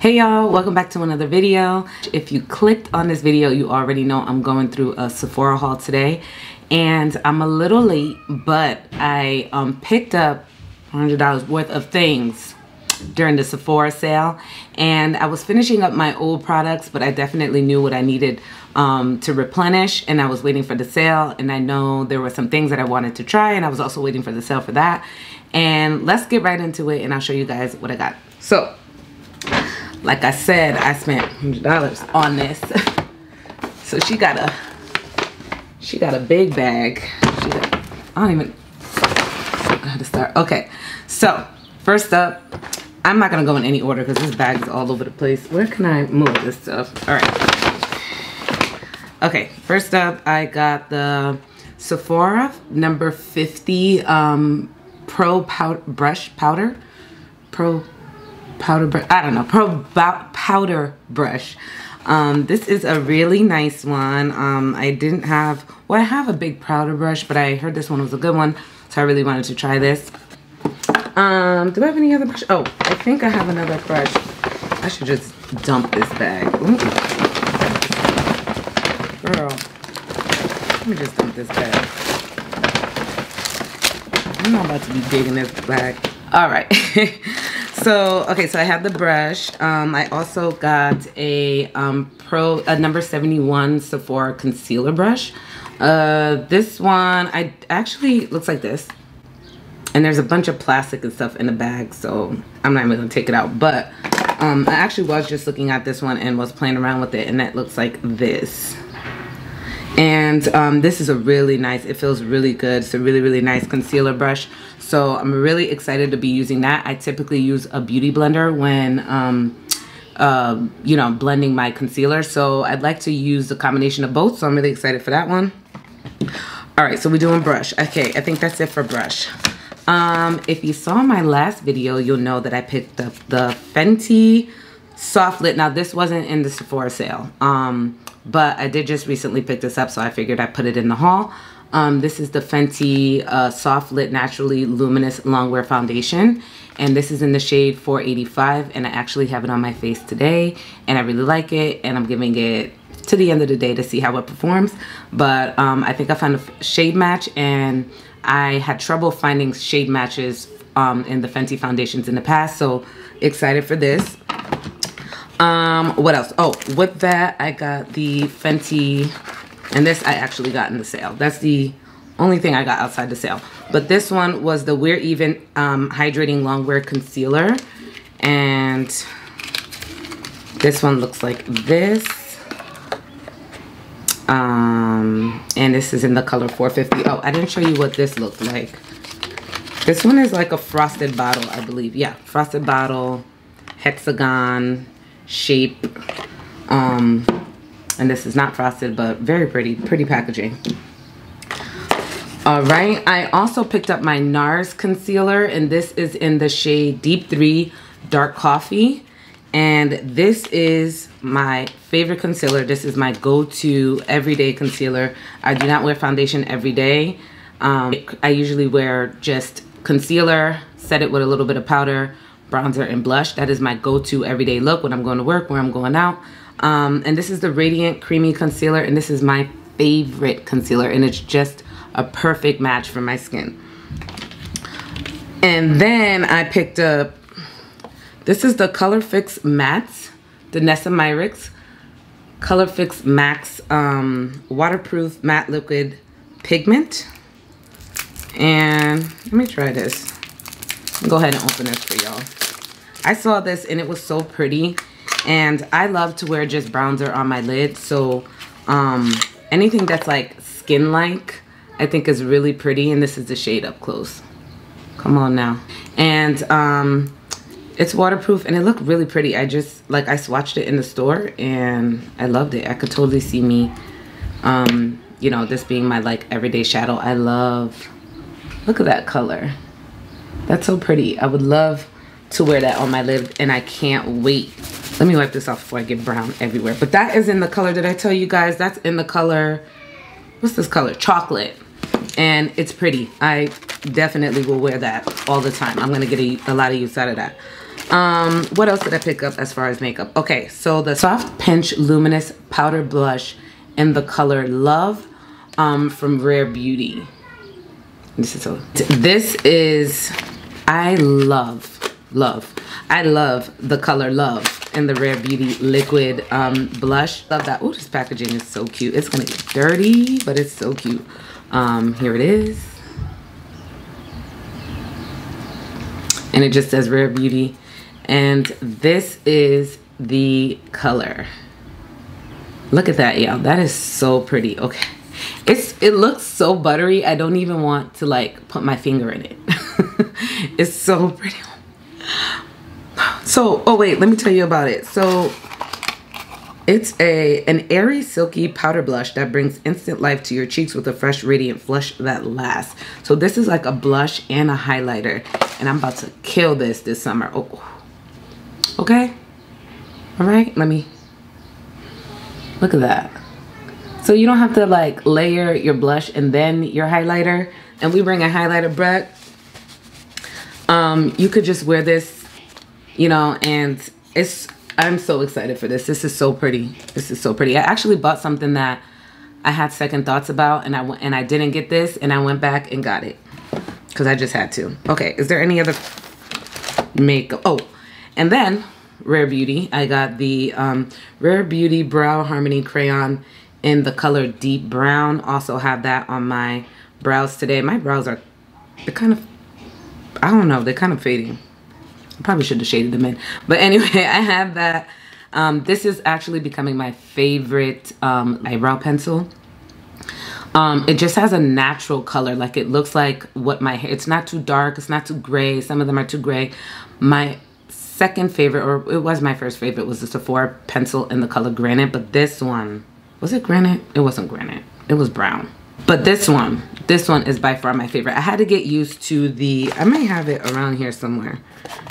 Hey y'all, welcome back to another video. If you clicked on this video, you already know I'm going through a Sephora haul today. And I'm a little late, but I picked up $100 worth of things during the Sephora sale. And I was finishing up my old products, but I definitely knew what I needed to replenish. And I was waiting for the sale. And I know there were some things that I wanted to try. And I was also waiting for the sale for that. And let's get right into it and I'll show you guys what I got. So, like I said, I spent $100 on this. So she got a big bag. I don't know how to start. Okay, so first up, I'm not gonna go in any order because this bag is all over the place. Where can I move this stuff? All right. Okay, first up, I got the Sephora number 50 Pro Powder Brush. This is a really nice one. I didn't have, well, I have a big powder brush, but I heard this one was a good one, so I really wanted to try this. Do I have any other brush? Oh, I think I have another brush. I should just dump this bag. Ooh. Girl, let me just dump this bag. I'm not about to be digging this bag. All right. So, okay, so I have the brush. I also got a number 71 Sephora concealer brush. This one, I actually, looks like this. And there's a bunch of plastic and stuff in the bag, so I'm not even gonna take it out. But I actually was just looking at this one and was playing around with it, and that looks like this. And this is a really nice, it feels really good. It's a really, really nice concealer brush. So I'm really excited to be using that. I typically use a beauty blender when, you know, blending my concealer. So I'd like to use the combination of both. So I'm really excited for that one. All right, so we're doing brush. Okay, I think that's it for brush. If you saw my last video, you'll know that I picked up the Fenty Soft Lid. Now this wasn't in the Sephora sale. But I did just recently pick this up, so I figured I put it in the haul. This is the Fenty Soft Lit Naturally Luminous Longwear Foundation. And this is in the shade 485. And I actually have it on my face today. And I really like it. And I'm giving it to the end of the day to see how it performs. But I think I found a shade match. And I had trouble finding shade matches in the Fenty foundations in the past. So excited for this. What else? Oh, with that, I got the Fenty, and this I actually got in the sale. That's the only thing I got outside the sale. But this one was the We're Even Hydrating Longwear Concealer. And this one looks like this. And this is in the color 450. Oh, I didn't show you what this looked like. This one is like a frosted bottle, I believe. Yeah, frosted bottle, hexagon shape, and this is not frosted, but very pretty packaging. All right, I also picked up my NARS concealer, and this is in the shade Deep 3 Dark Coffee. And this is my favorite concealer. This is my go-to everyday concealer. I do not wear foundation every day. I usually wear just concealer, set it with a little bit of powder, bronzer, and blush. That is my go-to everyday look when I'm going to work, where I'm going out. And this is the Radiant Creamy Concealer, and this is my favorite concealer, and it's just a perfect match for my skin. And then I picked up, this is the Color Fix Mattes, Danessa Myricks Color Fix Max Waterproof Matte Liquid Pigment. And let me try this. Go ahead and open this for y'all. I saw this and it was so pretty, and I love to wear just bronzer on my lid, so anything that's like skin like I think is really pretty. And this is the shade Up Close. Come on now. And it's waterproof and it looked really pretty. I just, like, I swatched it in the store and I loved it. I could totally see me you know, this being my like everyday shadow. I love, look at that color. That's so pretty. I would love to wear that on my lid, and I can't wait. Let me wipe this off before I get brown everywhere. But that is in the color, did I tell you guys? That's in the color, what's this color? Chocolate. And it's pretty. I definitely will wear that all the time. I'm going to get a lot of use out of that. What else did I pick up as far as makeup? Okay, so the Soft Pinch Luminous Powder Blush in the color Love from Rare Beauty. This is I love the color Love in the Rare Beauty liquid blush. Love that. Oh, this packaging is so cute. It's gonna get dirty, but it's so cute. Here it is. And it just says Rare Beauty. And this is the color. Look at that, y'all. That is so pretty. Okay. It looks so buttery. I don't even want to like put my finger in it. It's so pretty. So, oh wait, let me tell you about it. So it's an airy, silky powder blush that brings instant life to your cheeks with a fresh, radiant flush that lasts. So this is like a blush and a highlighter. And I'm about to kill this summer. Oh, okay. All right, let me, look at that. So you don't have to like layer your blush and then your highlighter. And we bring a highlighter back. You could just wear this, you know, and I'm so excited for this. This is so pretty. This is so pretty. I actually bought something that I had second thoughts about, and I didn't get this, and I went back and got it because I just had to. Okay, is there any other makeup? Oh, and then Rare Beauty. I got the Rare Beauty Brow Harmony Crayon in the color Deep Brown. Also have that on my brows today. My brows are, they're kind of, I don't know, they're kind of fading. I probably should have shaded them in. But anyway, I have that. This is actually becoming my favorite eyebrow pencil. It just has a natural color. Like it looks like what my hair, it's not too dark, it's not too gray. Some of them are too gray. My second favorite, or it was my first favorite, was the Sephora pencil in the color Granite. But this one, was it Granite? It wasn't Granite, it was brown. But this one is by far my favorite. I had to get used to the, I might have it around here somewhere.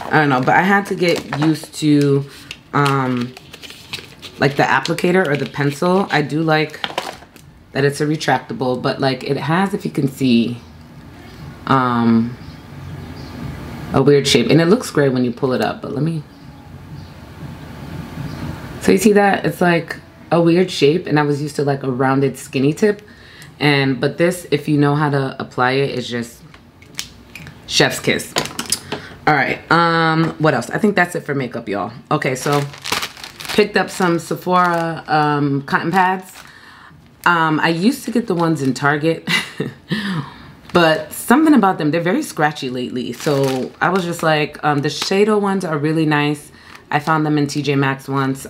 I don't know, but I had to get used to like the applicator or the pencil. I do like that it's a retractable, but like it has, if you can see, a weird shape. And it looks great when you pull it up, but let me. So you see that? It's like a weird shape, and I was used to like a rounded skinny tip. But this, if you know how to apply it, is just chef's kiss. All right, what else? I think that's it for makeup, y'all. Okay, so picked up some Sephora cotton pads. I used to get the ones in Target, but something about them, they're very scratchy lately. So I was just like, the Shiseido ones are really nice. I found them in TJ Maxx once.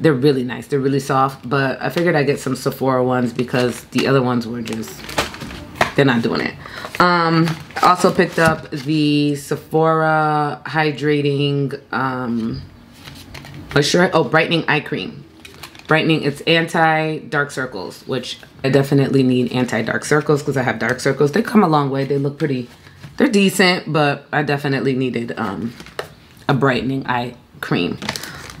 They're really nice, they're really soft, but I figured I'd get some Sephora ones because the other ones were just, they're not doing it. Also picked up the Sephora Hydrating, Brightening Eye Cream. Brightening, it's anti-dark circles, which I definitely need anti-dark circles because I have dark circles. They come a long way, they look pretty, they're decent, but I definitely needed a brightening eye cream.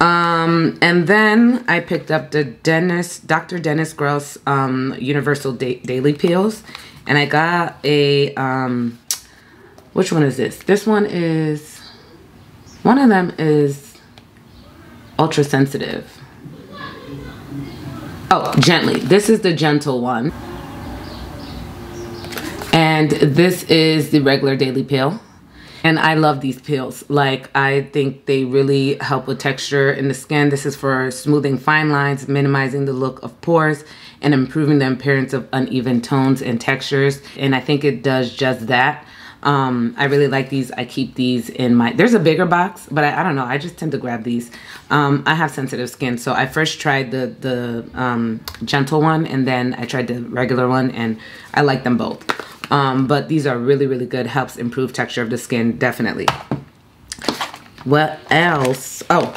And then I picked up the Dr. Dennis Gross Universal Daily Peels. And I got a, which one is this? This one is, one of them is ultra sensitive. Oh, Gently. This is the gentle one. And this is the regular Daily Peel. And I love these peels. Like, I think they really help with texture in the skin. This is for smoothing fine lines, minimizing the look of pores, and improving the appearance of uneven tones and textures. And I think it does just that. I really like these. I keep these in my, there's a bigger box, but I don't know, I just tend to grab these. I have sensitive skin, so I first tried the gentle one, and then I tried the regular one, and I like them both. But these are really, really good. Helps improve texture of the skin, definitely. What else? Oh,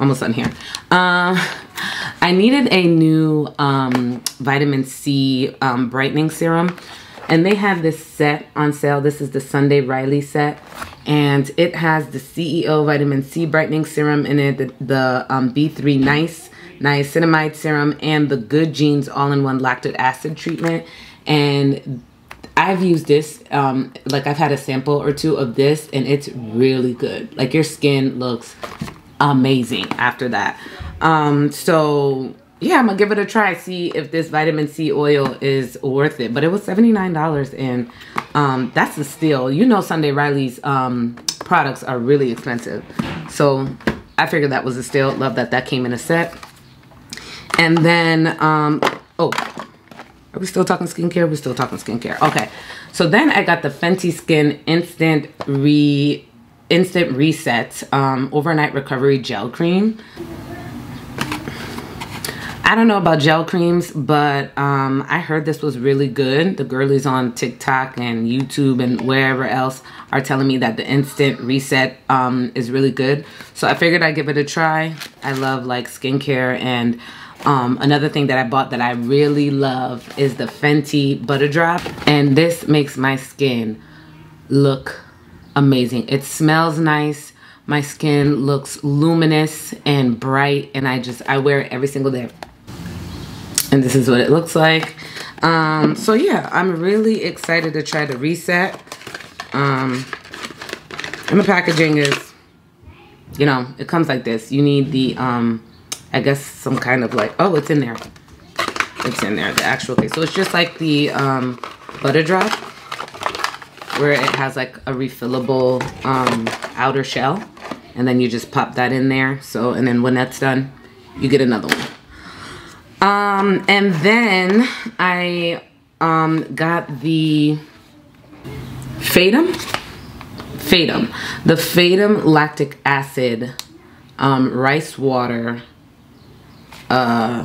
almost done here. I needed a new vitamin C brightening serum. And they have this set on sale. This is the Sunday Riley set. And it has the CEO vitamin C brightening serum in it, the B3 Nice, niacinamide serum, and the Good Genes all-in-one lactic acid treatment. And I've used this, like I've had a sample or two of this, and it's really good. Like your skin looks amazing after that. So yeah, I'm gonna give it a try, see if this vitamin C oil is worth it. But it was $79, and that's a steal. You know, Sunday Riley's products are really expensive, so I figured that was a steal. Love that that came in a set. And then oh, are we still talking skincare? We're still talking skincare. Okay, so then I got the Fenty Skin Instant Reset Overnight Recovery Gel Cream. I don't know about gel creams, but I heard this was really good. The girlies on TikTok and YouTube and wherever else are telling me that the Instant Reset is really good. So I figured I'd give it a try. I love like skincare, and another thing that I bought that I really love is the Fenty Butter Drop. And this makes my skin look amazing. It smells nice. My skin looks luminous and bright, and I wear it every single day. And this is what it looks like. So yeah, I'm really excited to try the reset. And the packaging is, you know, it comes like this. You need the, I guess some kind of like, oh, it's in there. It's in there, the actual thing. So it's just like the butter drop, where it has like a refillable outer shell. And then you just pop that in there. So, and then when that's done, you get another one. And then I got the Phaidom lactic acid rice water AHA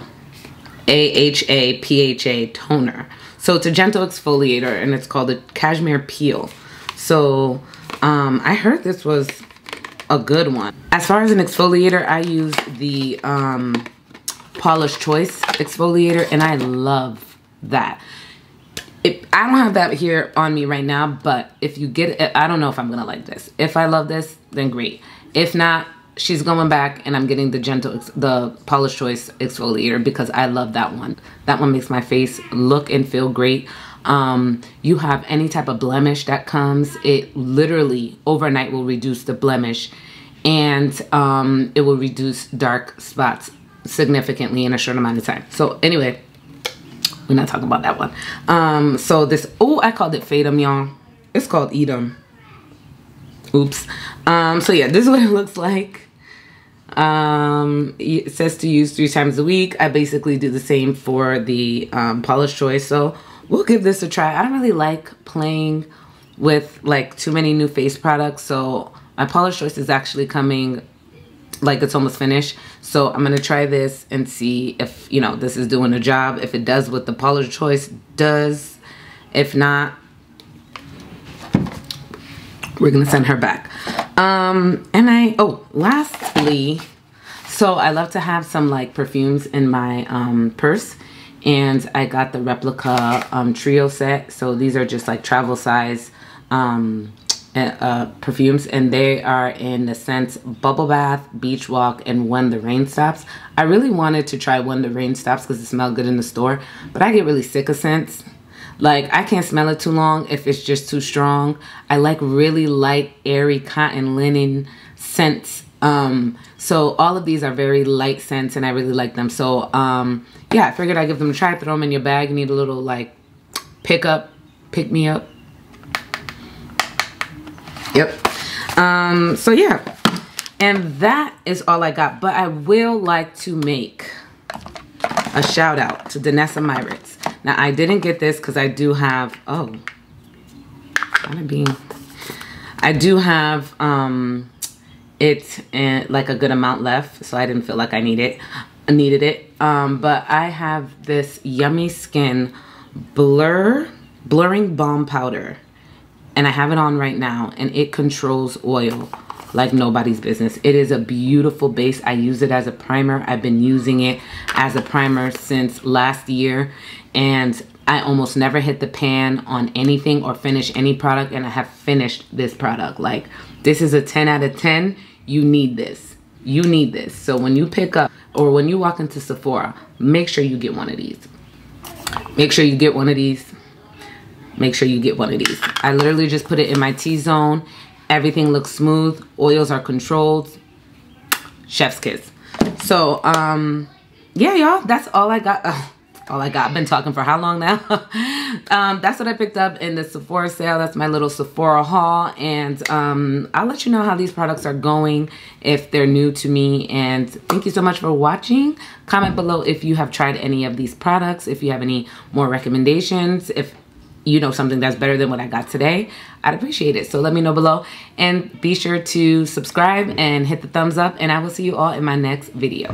PHA toner. So it's a gentle exfoliator, and it's called a cashmere peel. So I heard this was a good one. As far as an exfoliator, I use the Paula's Choice exfoliator, and I love that. I don't have that here on me right now, but if you get it, I don't know if I'm gonna like this. If I love this, then great. If not, she's going back, and I'm getting the Paula's Choice exfoliator, because I love that one. That one makes my face look and feel great. You have any type of blemish that comes, it literally overnight will reduce the blemish, and it will reduce dark spots significantly in a short amount of time. So anyway, we're not talking about that one. So this, oh, I called it Phaidom, y'all. It's called Eadem. Oops. So yeah, this is what it looks like. It says to use 3 times a week. I basically do the same for the Paula's Choice, so we'll give this a try. I don't really like playing with like too many new face products, so my Paula's Choice is actually coming, like it's almost finished. So I'm gonna try this and see if, you know, this is doing a job, if it does what the Paula's Choice does. If not, we're gonna send her back. And lastly, so I love to have some like perfumes in my purse, and I got the replica trio set. So these are just like travel size perfumes, and they are in the scents Bubble Bath, Beach Walk, and When the Rain Stops. I really wanted to try When the Rain Stops because it smelled good in the store, but I get really sick of scents. Like, I can't smell it too long if it's just too strong. I like really light, airy cotton linen scents. So all of these are very light scents, and I really like them. So yeah, I figured I'd give them a try. Throw them in your bag. You need a little like pick me up. Yep. So yeah, and that is all I got. But I will like to make a shout out to Danessa Myricks. Now, I didn't get this because I do have, oh, I do have it and like a good amount left, so I didn't feel like I needed it. But I have this Yummy Skin Blurring Balm Powder, and I have it on right now, and it controls oil like nobody's business. It is a beautiful base. I use it as a primer. I've been using it as a primer since last year, and I almost never hit the pan on anything or finish any product, and I have finished this product. Like, this is a 10 out of 10. You need this. You need this. So when you pick up, or when you walk into Sephora, make sure you get one of these. Make sure you get one of these. make sure you get one of these. I literally just put it in my T-zone. Everything looks smooth. Oils are controlled. Chef's kiss. So, yeah, y'all, that's all I got. All I got. I've been talking for how long now? That's what I picked up in the Sephora sale. That's my little Sephora haul. And I'll let you know how these products are going if they're new to me. And thank you so much for watching. Comment below if you have tried any of these products, if you have any more recommendations, if you know something that's better than what I got today. I'd appreciate it. So let me know below. And be sure to subscribe and hit the thumbs up. And I will see you all in my next video.